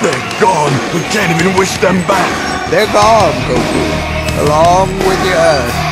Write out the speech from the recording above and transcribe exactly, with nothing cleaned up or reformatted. They're gone! We can't even wish them back! They're gone, Goku! Along with the Earth!